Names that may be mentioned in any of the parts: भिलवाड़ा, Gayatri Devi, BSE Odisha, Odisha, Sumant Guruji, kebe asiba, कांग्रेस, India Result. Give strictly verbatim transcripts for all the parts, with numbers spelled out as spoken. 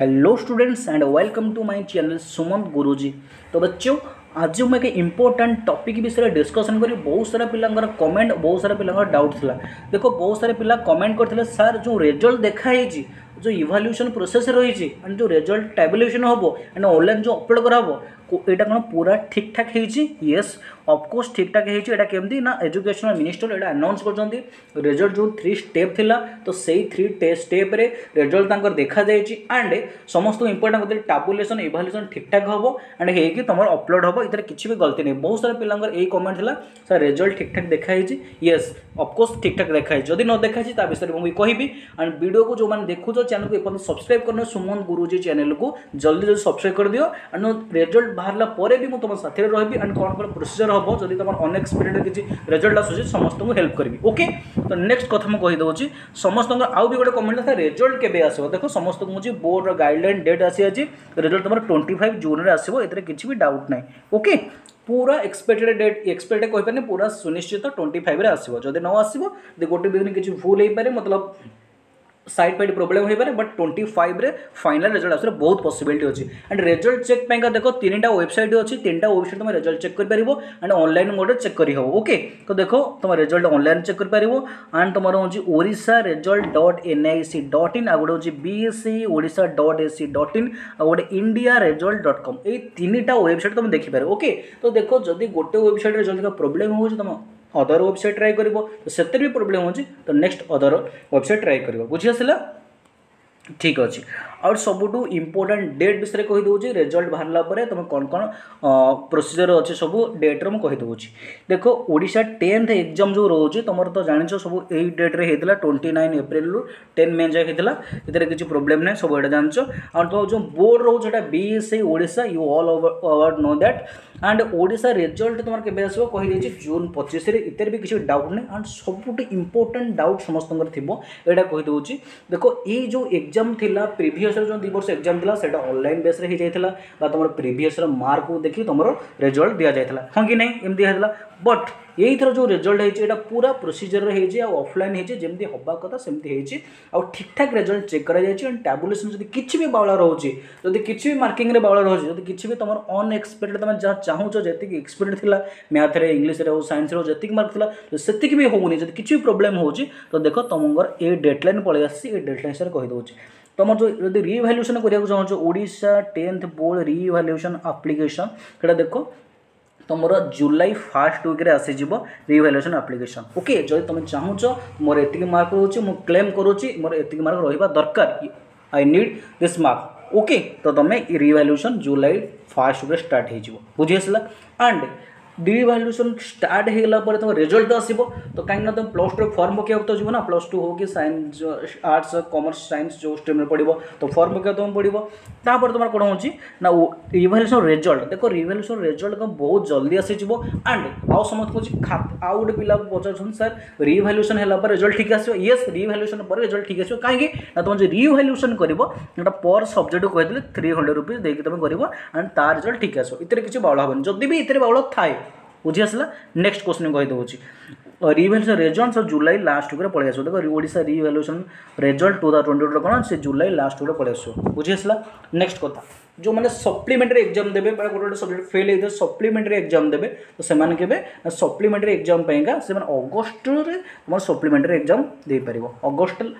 Hello students and welcome to my channel Sumant Guruji. तो बच्चों आज मुझे एक इंपोर्टेंट टॉपिक विषय डिस्कसन करी। बहुत सारा पिलांकर कमेंट बहुत सारा पिलांकर डाउट था। देखो बहुत सारे पिला कमेंट करते सर जो रिजल्ट देखाई जो इवाल्युएशन प्रोसेस रही एंड जो रिजल्ट टैबुलेशन हो एंड ऑनलाइन जो अपलोड कर यहाँ कौन पूरा ठीक ठाक होस अफकोर्स ठीक ठाक होमती ना एजुकेशनल मिनिस्टर यहाँ अनाउंस कर रिजल्ट जो थ्री स्टेप थिला तो सही थ्री स्टेप रे रिजल्ट देखा एंड समस्त इंपोर्टेंट कहते टैबुलेशन इवाल्युएशन ठीक ठाक हम एंड होगी तुम अपलोड हम इधर किसी भी गलती नहीं। बहुत सारा पिलांकर यही कमेंट था सर रिजल्ट ठीक ठाक देखाई येस अफकोर्स ठीक ठाक देखाई जदि न देखा विषय मुझे कहबी एंड वीडियो को जो मैंने देखुच चैनल को एपर्त सब्सक्राइब करना सुमंत गुरुजी चैनल को जल्दी जल्दी सब्सक्राइब कर दियो एंड रिजल्ट बाहर पर भी तुम साथ रही एंड कौन कौन प्रोसीजर हम जब तुम अनएक्सपेक्टेड किसी रिजल्ट आसूसी समस्त को हेल्प करी। ओके तो नेक्स्ट कथ मुझे कहीदे समस्त आउ भी गोटे कमेंट था रिजल्ट केबे आसो देखो समस्त मुझे बोर्ड गाइडलाइन डेट आसी आज रिजल्ट तुम ट्वेंटी फाइव जून में आसो ये किसी भी डाउट ना। ओके पूरा एक्सपेक्टेड डेट एक्सपेक्टेड कही पारे पूरा सुनिश्चित ट्वेंटी फाइव आसो जब न आसो गोटे दिन किसी भूल हो पारे मतलब साइड फाइड प्रोब्लेम हो पाए बट ट्वेंटी फाइव रे फाइनल रिजल्ट आस बहुत पॉसिबिलिटी अच्छी एंड रिजल्ट चेक पाइंका देखो तीन वेबसाइट अच्छी तीन वेबसाइट तुम रिजल्ट चेक कर एंड ऑनलाइन मोड चेक कर हो। ओके तो देखो तुम रिजल्ट ऑनलाइन चेक कर एंड तुम हूँ Odisha result dot N I C dot in आ गए हूँ BSC Odisha dot A C dot in आ गए इंडिया रिजल्ट डॉट कम ये तीन वेबसाइट तुम देखिपार। ओके तो देखो जब गोटे वेबसाइट रिजल्ट प्रोब्लेम हो तुम अदर वेबसाइट ट्राई कर तो से भी प्रोब्लेम होची तो नेक्स्ट अदर वेबसाइट ट्राई कर बुझी आसला ठीक अच्छे। और सबुठू इंपोर्टेंट डेट विषय कहीदे रिजल्ट बाहर पर तुम कौन कौन प्रोसीजर अच्छे सब डेट्रे मुझे कहीदे देखो ओडिशा टेन्थ एग्जाम जो रोचे तुम तो जान सब यही डेट्रे होता twenty nine April ten May जाए होता ये किसी प्रोब्लेम ना सब जान और तुम जो बोर्ड रोचा BSc Odisha you all over know that and Odisha result तुम के आसो कही जून पच्चीस इतर भी किसी डाउट ना एंड सबुठ इंपोर्टेंट डाउट समस्त थी यहाँ कहीदे देखो ये जो एग्जाम थिला प्रीवियस जो दु वर्ष एग्जाम था ऑनलाइन बेस रे तुम प्रीवियस मार्क को देखी तुम रिजल्ट दि जाता हाँ कि नहीं एमती है बट यही थर जो रिजल्ट होता पूरा प्रोसीजर होती ऑफलाइन होमती हवा कथा सेमती हो ठीक ठाक रिजल्ट चेक कर टैबुलेशन जब किसी भी बावला रोचे जब किसी भी मार्किंग रे बावला रोचे जब किसी भी तुम अनएक्सपेक्टेड तुम जहाँ चाहूच जी एक्सपेक्टेड था मैथ रे इंग्लिश रे साइंस रे जी मार्क था तो सेक भी होनी जब किसी भी प्रोब्लेम हो तो देख तुम ये डेडलाइन पलि आसी डेडलाइन सर कहीदे तुम जो यदि रिवैल्यूएशन करने को चाहो Odisha tenth board revaluation application सेटा देखो तुम जुलाई फर्स्ट वीक रे आसी जीवो रिवैल्यूएशन एप्लिकेशन। ओके जब तुम चाहूच मोर एतिक मार्क रोचे मु क्लेम करूची मोर एतिक मार्क रहिबा दरकार I need this mark. Okay तो तुम रिवैल्यूएशन जुलाई फर्स्ट वीक स्टार्ट हो बुझी आसला एंड रिवैल्यूएशन स्टार्ट होगा तुम रिजल्ट तो आसो तो कहीं तुम प्लस टू फॉर्म पकड़ा तो जी ना प्लस टू हो कि साइंस आर्ट्स कॉमर्स साइंस जो स्ट्रीम में पड़ो तो फॉर्म पकड़ा तुम पड़ो तापर तुम कौन होना रिवैल्यूएशन रिजल्ट देखो रिवैल्यूएशन रिजल्ट बहुत जल्दी आसी एंड आउ समझ आउ गोटे पिला पचार सर रिवैल्यूएशन है रिजल्ट ठीक आस येस रिवैल्यूएशन पर रिजल्ट ठीक आस कहीं तुम जो रिवैल्यूएशन कर पर सब्जेक्ट कहते थ्री हंड्रेड रुपीज देकर तुम कर तार रिजल्ट ठीक आस इतने किसी बावला हेन जब भी इतने बावला थाए बुझी आसला। नेक्स्ट क्वेश्चन कहीदे रिवैल्यूएशन रिजल्ट सर जुलाई लास्ट वीक पलि आसो देखो Odisha revaluation result two thousand twenty कौन से जुलाई लास्ट वीक पलि आसो बुझी आसला। नेक्स्ट कथा जो मैंने सप्लीमेंटरी एग्जाम देवे गोटे गोटे सब्जेक्ट फेल होता है सप्लीमेंटरी एग्जाम देवे तो सेमाने केबे सप्लीमेंटरी एग्जाम पाइंका से अगस्त रे तुम सप्लीमेंटरी एग्जाम दे पारिबो अगस्त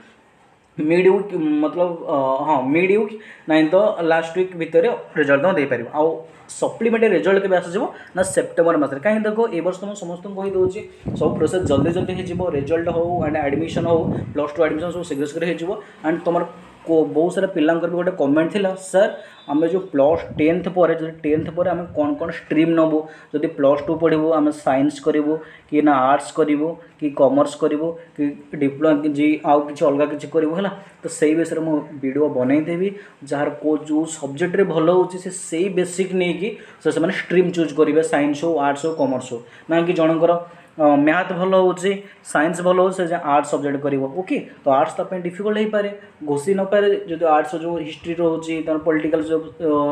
मिड वीक मतलब हाँ मिड वीक नहीं तो लास्ट वीक भितर रिजल्ट तुम दे पार आउ सप्लीमेंटरी रिजल्ट के आस ना सेप्टेम्बर मस कहीं देखो ए वर्ष तुम समस्त कहीदे सब प्रोसेस जल्दी जल्दी हो रिजल्ट हो एंड एडमिशन हो प्लस टू एडमिशन सब शीघ्र शीघ्र हो एंड तुम को बहुत सारा पिला भी गोटे कमेंट थिला सर आम जो प्लस टेन्थ पर टेन्थ पर आम कौन कौन स्ट्रीम नबू जब प्लस टू पढ़ू आम साइंस करूँ कि ना आर्ट्स करूँ कि कॉमर्स करूँ कि डिप्लोमा जी आउ कि अलग किसी करूँ है तो सही विषय में वीडियो बनईदेवी जार को जो सब्जेक्ट रे भल हो से बेसिक नहीं कि स्ट्रीम चूज करेंगे साइंस हो आर्ट्स हो कॉमर्स हो ना कि जनकर मैथ भल हो साइंस भल हो आर्ट्स सब्जेक्ट कर ओके तो आर्ट्स डिफिकल्ट हो पाए घोषी न पाए जो आर्ट्स जो हिस्ट्री रोचे तर पॉलिटिकल जो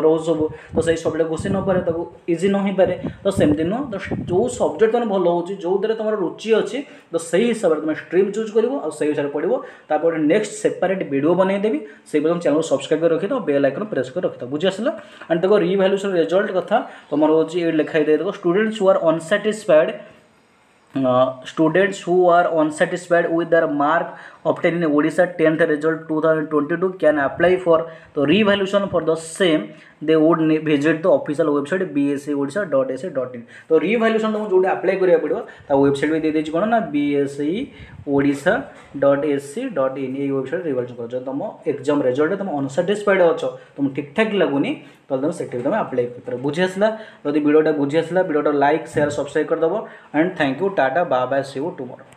रोज सब तो सही सब्जेक्ट घोषी न पाए तो इजी न हो पाए तो सेमती नुह तो जो सब्जेक्ट तुम भल हो जो द्वारा तुम रुचि अच्छी तो सही हिसाब से तुम स्ट्रीम चूज कर सही हिसाब से पढ़ो तापर नेक्स्ट सेपरेट वीडियो बनईदेवी से चैनल सब्सक्राइब कर रखी बेल आइकन प्रेस कर रखी बुझी आसा एंड देखो रिवैल्यूएशन रिजल्ट कथा तुम हो लिखाई दे देखो students who are unsatisfied Uh, students who are unsatisfied with their mark obtained in Odisha tenth result twenty twenty-two can apply for the revaluation for the same. They would visit the official website b s e odisha dot a c dot in. तो revaluation तुम जो apply करा पड़ो तो website भी दे देछि कोन ना b s e odisha dot a c dot in ये वेबसाइट revaluation कर जो तुम एग्जाम रिजल्ट तुम अनसैटिस्फाइड हो तुम ठीक ठाक लगुनी तो तुम सेटिव तुम अप्लाई कर बुझी आसला यदि वीडियोटा बुझी आसला वीडियोटा लाइक शेयर सब्सक्राइब कर दबो and thank you tata bye bye see you tomorrow.